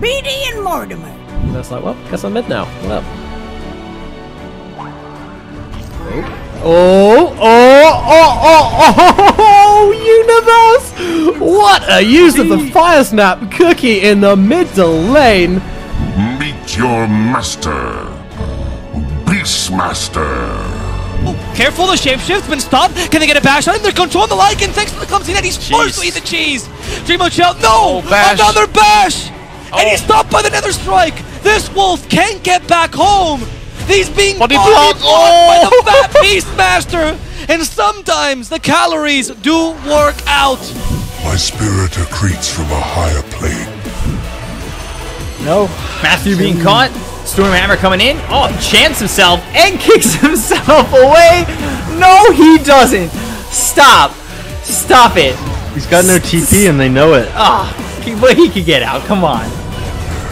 Beatty and Mortimer. And that's like, well, guess I'm mid now. What up? Oh, universe! What a use of the fire snap cookie in the middle lane. Meet your master, Beastmaster. Oh, careful, the shapeshift's been stopped. Can they get a bash on him? They're controlling the Lycan thanks to the clumsy net. He's forced to eat the cheese. Dreamo Chell, no! Oh, bash. Another bash! Oh. And he's stopped by the Nether Strike. This wolf can't get back home. He's being body blocked by the fat Beastmaster. And sometimes the calories do work out. My spirit accretes from a higher plane. No, Matthew being caught. Stormhammer coming in. Oh, chants himself and kicks himself away. No, he doesn't. Stop. Stop it. He's got no TP and they know it. Ah, but he could get out. Come on.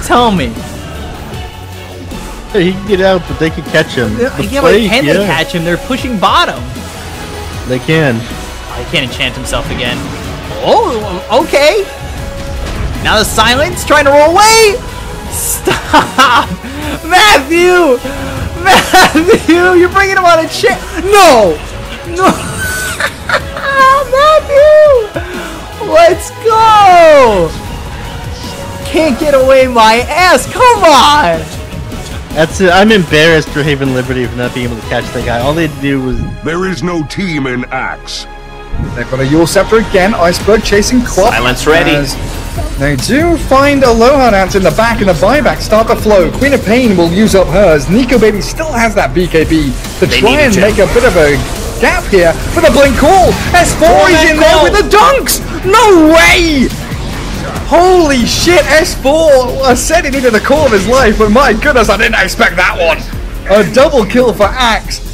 Tell me. He can get out, but they could catch him. But can they catch him? They're pushing bottom. They can. Oh, he can't enchant himself again. Oh, okay. Now the silence trying to roll away. Stop! Matthew! Matthew! You're bringing him on a chair! No! No! Matthew! Let's go! Can't get away my ass! Come on! That's it. I'm embarrassed for Haven Liberty for not being able to catch that guy. All they had to do was... There is no team in Axe. They've got a Yule Scepter again. Iceberg chasing Clock. Silence ready. They do find Aloha Dance in the back and the buyback start to flow. Queen of Pain will use up hers. Nico Baby still has that BKB to try and make a bit of a gap here for the blink call. S4 is in there with the dunks. No way! Holy shit, S4 said he needed the call of his life, but my goodness, I didn't expect that one. A double kill for Axe.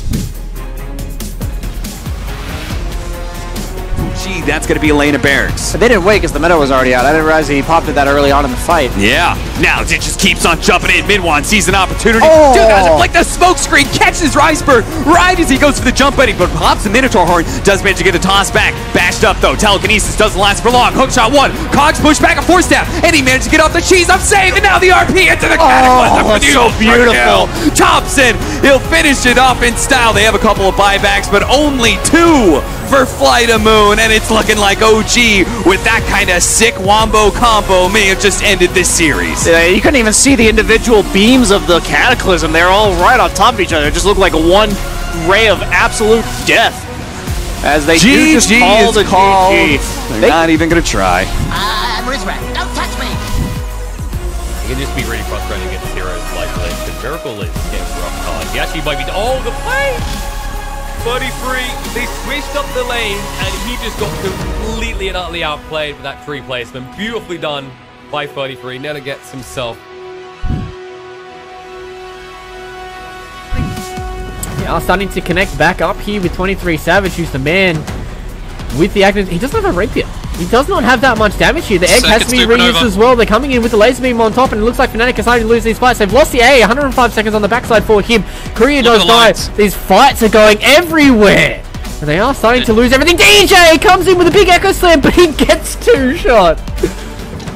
That's going to be a lane of barracks. But they didn't wait because the meta was already out. I didn't realize he popped at that early on in the fight. Yeah. Now it just keeps on jumping in. Midone sees an opportunity. Oh. Dude, doesn't like the smoke screen. Catches Riceberg right as he goes for the jump buddy, but pops the Minotaur Horn. Does manage to get the toss back. Bashed up, though. Telekinesis doesn't last for long. Hookshot one. Cogs push back a four step, and he managed to get off the cheese. I'm saved, and now the RP into the Cataclysm. Oh, that's so beautiful. Topson, he'll finish it off in style. They have a couple of buybacks, but only two for Fly to Moon, and it's looking like OG with that kind of sick wombo combo may have just ended this series. Yeah, you couldn't even see the individual beams of the Cataclysm. They're all right on top of each other. It just looked like one ray of absolute death. As they just call. They're not even going to try. I'm Rizman. Don't touch me. It can just be really frustrating against heroes like this. The Miracle is getting rough color. He actually might be... Oh, the play! 33, they switched up the lane, and he just got completely and utterly outplayed with that tree placement. Beautifully done by 33. Never gets himself. Yeah, starting to connect back up here with 23 Savage, who's the man with the active. He doesn't have a rapier. He does not have that much damage here. The egg has to be reused as well. They're coming in with the laser beam on top, and it looks like Fnatic is starting to lose these fights. They've lost the A. 105 seconds on the backside for him. Korea does die. These fights are going everywhere. And they are starting to lose everything. DJ comes in with a big echo slam, but he gets two shot.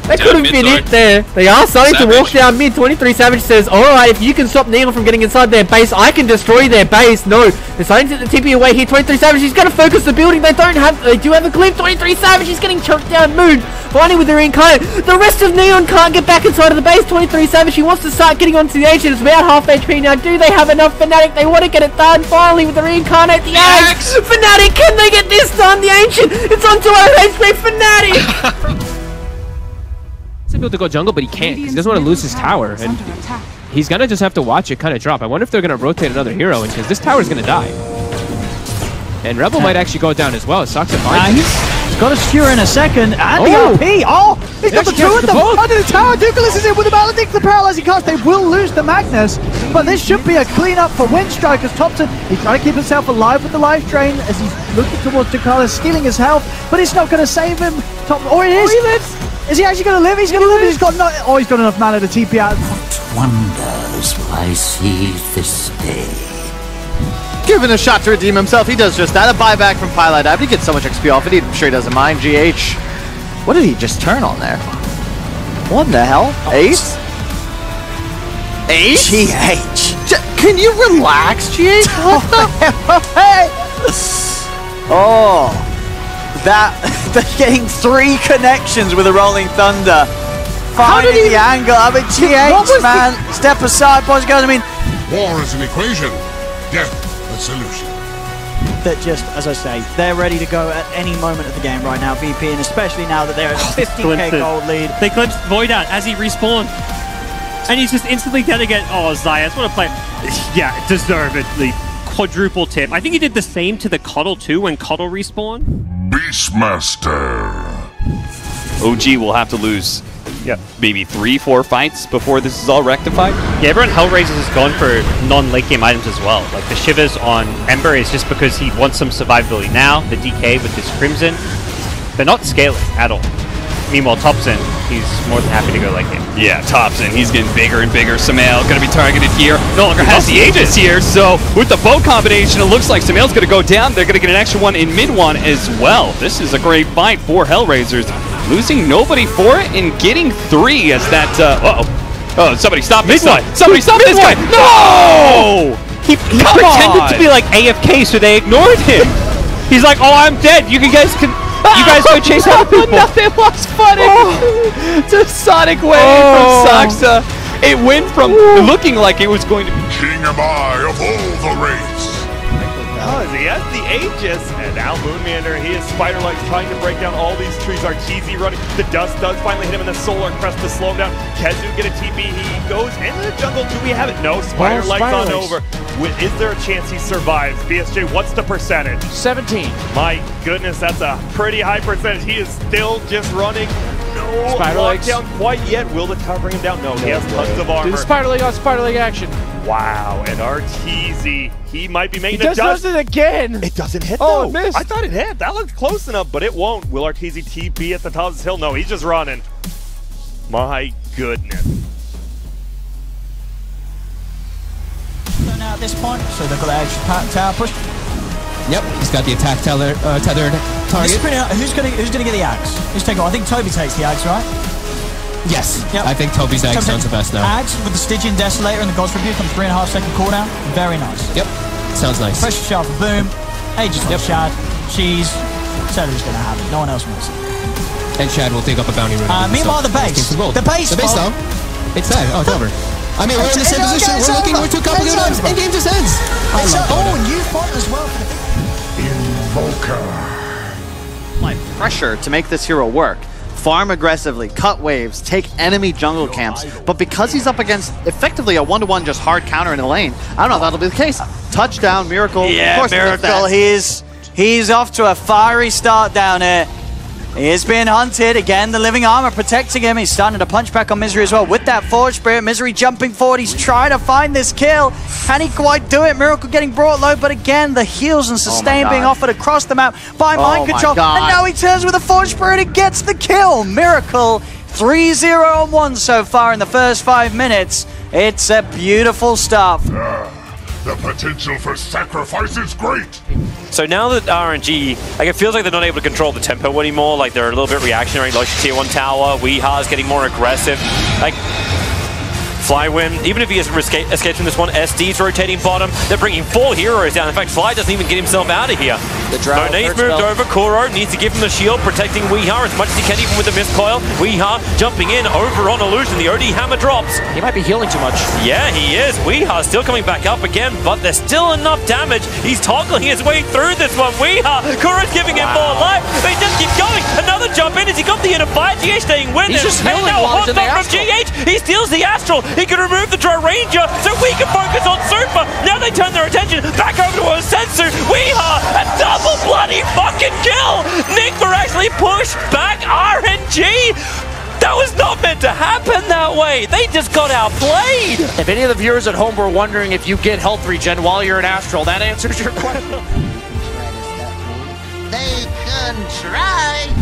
That could have been it there. They are starting to walk down mid. 23 Savage says, alright, if you can stop Neon from getting inside their base, I can destroy their base. No. They're starting to get the TP away here. 23 Savage, he's going to focus the building. They do have a clip. 23 Savage, he's getting choked down. Moon, blinding with the reincarnate. The rest of Neon can't get back inside of the base. 23 Savage, he wants to start getting onto the Ancient. It's about half HP now. Do they have enough? Fnatic, they want to get it done. Finally with the reincarnate. The Axe. Fnatic, can they get this done? The Ancient, it's on 200 HP. Fnatic. Able to go jungle, but he can't. He doesn't want to lose his tower, and he's gonna just have to watch it kind of drop. I wonder if they're gonna rotate another hero, and because this tower is gonna die, and Rebel might actually go down as well. It sucks. He's got a skewer in a second, and the RP. Oh, he's got the two of them under the tower. Dukalis is in with the Maledict, the paralyzing cast. They will lose the Magnus, but this should be a cleanup for Windstrike, because Topson, he's trying to keep himself alive with the life drain as he's looking towards Dukalis, stealing his health, but it's not gonna save him. Or it is. He lives. Is he actually going to live? He's going to live. He's got no. Oh, he's got enough mana to TP out. What wonders will I see this day? Given a shot to redeem himself, he does just that. A buyback from Pilot Ab. He gets so much XP off it. I'm sure he doesn't mind. GH. What did he just turn on there? What the hell? Ace? Ace? GH. Can you relax, GH? What the hell? Oh. They're getting 3 connections with a Rolling Thunder. Finding the angle. I mean, GH, man. Step aside, boys and girls. I mean, war is an equation, death a solution. That just, as I say, they're ready to go at any moment of the game right now, VP, and especially now that they're at 15k gold lead. They clipped Void out as he respawned, and he's just instantly dead again. Oh, Zayas, what a play. Yeah, deservedly. Quadruple tip. I think he did the same to the Coddle too when Coddle respawned. Beastmaster. OG will have to lose. Yeah, maybe 3-4 fights before this is all rectified. Yeah, everyone Hellraisers is gone for non-late game items as well. Like the Shivers on Ember is just because he wants some survivability now. The DK with this Crimson, they're not scaling at all. Meanwhile, Topson, he's more than happy to go late game. Yeah, Topson, he's getting bigger and bigger. Samael gonna be targeted here. No longer has the Aegis here, so with the bow combination, it looks like Samael's gonna go down. They're gonna get an extra one in mid one as well. This is a great fight for Hellraisers. Losing nobody for it and getting 3 as that, oh, somebody stop this guy! Somebody stop this guy! No! He pretended to be like AFK, so they ignored him. He's like, oh, I'm dead. You guys go chase out people. No, they lost funny. It's a sonic wave from Soxa. It went from looking like it was going to be king am I of all the race. He has the Aegis, and now Moonmander, he is Spider-Leg trying to break down all these trees. Arteezy running, the dust does finally hit him in the solar crest to slow him down. Kezu get a TP, he goes into the jungle. Do we have it? No, Spider-Leg's on over. Is there a chance he survives? BSJ, what's the percentage? 17. My goodness, that's a pretty high percentage. He is still just running. No lockdown quite yet. Will the cover him down? No, he has tons of armor. Spider-Leg on Spider-Leg action. Wow, and Arteezy, he might be making a dust. It does it again. It doesn't hit, though. Oh, it missed. I thought it hit. That looked close enough, but it won't. Will Arteezy TP at the top of this hill? No, he's just running. My goodness. So now at this point, so they've got an extra tower push. Yep, he's got the attack tethered target. Who's gonna get the axe? Who's taking it? I think Toby takes the axe, right? Yes, yep. I think Toby's Axe sounds the best now. Axe with the Stygian Desolator and the God's Rebuke on 3.5 second cooldown. Very nice. Yep, sounds nice. Pressure shot for Boom. Aegis on Chad. Cheese. Celery's going to have it. No one else wants it. And Chad will dig up a bounty rune. Meanwhile, the base. The base, though. It's dead. Oh, it's over. I mean, we're in the same position. We're looking. We're 2 couple good times. And game just ends. Oh, and you fought as well. Invoker. My pressure to make this hero work. Farm aggressively, cut waves, take enemy jungle camps, but because he's up against effectively a 1-to-1 just hard counter in the lane, I don't know if that'll be the case. Touchdown, Miracle. Yeah, of course Miracle, he's off to a fiery start down here. He is being hunted. Again, the living armor protecting him. He's starting to punch back on Misery as well with that Forge Spirit. Misery jumping forward. He's trying to find this kill. Can he quite do it? Miracle getting brought low, but again, the heals and sustain being offered across the map by Mind Control. And now he turns with the Forge Spirit and gets the kill. Miracle 3-0 on 1 so far in the first 5 minutes. It's a beautiful start. The potential for sacrifice is great. So now that RNG, like, it feels like they're not able to control the tempo anymore. Like, they're a little bit reactionary. Like tier 1 tower, Weeha's getting more aggressive. Like, Flywin, even if he escapes from this one, SD's rotating bottom. They're bringing 4 heroes down. In fact, Fly doesn't even get himself out of here. Monet's moved over. Kuro needs to give him the shield, protecting Weeha as much as he can, even with the miscoil. Weeha jumping in over on Illusion. The OD hammer drops. He might be healing too much. Yeah, he is. Weeha still coming back up again, but there's still enough damage. He's toggling his way through this one. Weeha, Kuro's giving him more life. They just keep going. Another jump in as he got the unified. GH staying with him. He's just healing a lot from GH. He steals the Astral. He can remove the Dry Ranger so we can focus on Super. Now they turn their attention back over to Osetsu. Weeha, a double bloody fucking kill! Nigma actually pushed back RNG! That was not meant to happen that way! They just got outplayed! If any of the viewers at home were wondering if you get health regen while you're in Astral, that answers your question. They can try!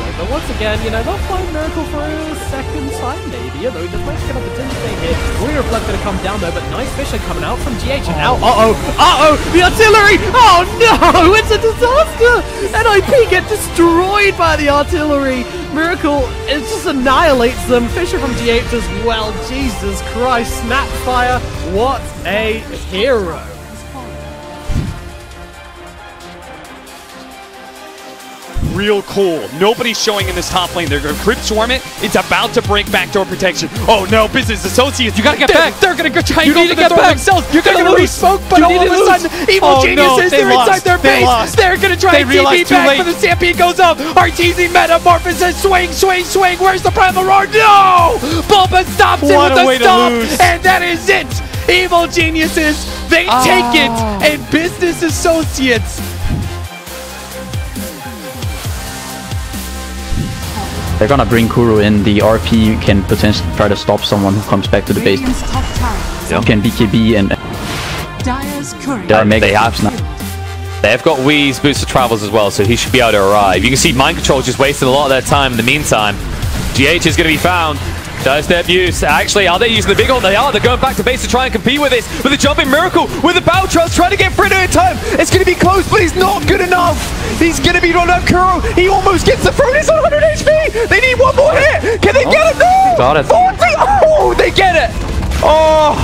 though. But once again, you know, they'll find Miracle for a second time, maybe. You know, just managed to get up a tin thing here. Warrior of Blood's going to come down, though, but nice fishing coming out from GH. And now, the artillery! Oh, no! It's a disaster! NIP get destroyed by the artillery! Miracle, it just annihilates them. Fisher from GH as well. Jesus Christ, Snapfire, what a hero. Real cool. Nobody's showing in this top lane. They're going to Crypt Swarm it. It's about to break backdoor protection. Oh no, Business Associates, you got to get back. They're going to try and get back themselves. You're going to re-smoke, but all of a sudden, evil geniuses are inside their base. They're going to try and TP back, but the stampede goes up. Arteezy metamorphosis, swing, swing, swing. Where's the primal roar? No! Bulba stops it with a stomp, and that is it. Evil geniuses, they take it, and Business Associates. They're gonna bring Kuro in. The RP can potentially try to stop someone who comes back to the base. Yep. Can BKB and they have now. They've got Wee's booster travels as well, so he should be able to arrive. You can see Mind Control just wasted a lot of their time in the meantime. GH is gonna be found. Does their use? Actually, are they using the big ult? They are. They're going back to base to try and compete with this. With a jumping Miracle, with a bow trust, trying to get Fritto in time. It's going to be close, but he's not good enough. He's going to be run up Kuro. He almost gets the throw. He's on 100 HP. They need one more hit. Can they get it? No! Got it. 40. Oh, they get it. Oh,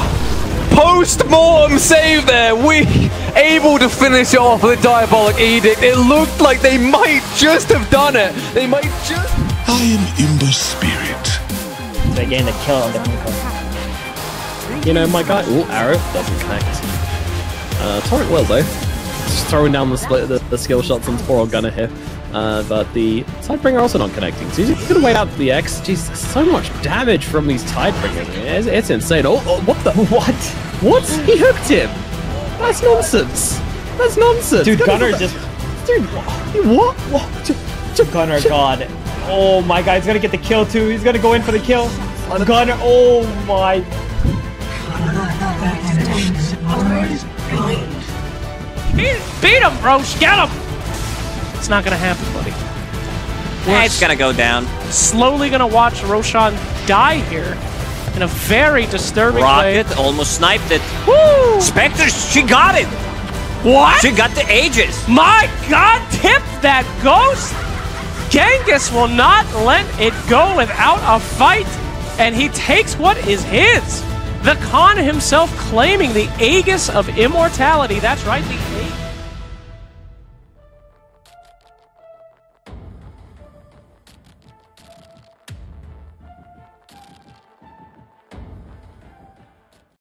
post-mortem save there. We able to finish off the Diabolic Edict. It looked like they might just have done it. They might just... I am in the spirit. They're getting a kill on the people. You know, my guy. Ooh, arrow doesn't connect. Torrent will though. Just throwing down the skill shots on poor old gunner here. But the Tidebringer also not connecting. So he's gonna wait out the X. Jeez, so much damage from these Tidebringers. It's insane. Oh, what the? What? What? He hooked him. That's nonsense. That's nonsense. Dude, Gunner just. Dude, what? What? Gunner, God. Oh my God, he's gonna get the kill too. He's gonna go in for the kill. Gunner, oh my. Beat him, bro, get him! It's not gonna happen, buddy. It's gonna go down. Slowly gonna watch Roshan die here in a very disturbing way. Rocket almost sniped it. Woo! Spectre, she got it! What? She got the Aegis. My God, tip that ghost! Genghis will not let it go without a fight, and he takes what is his. The Khan himself claiming the Aegis of Immortality. That's right, the Aegis.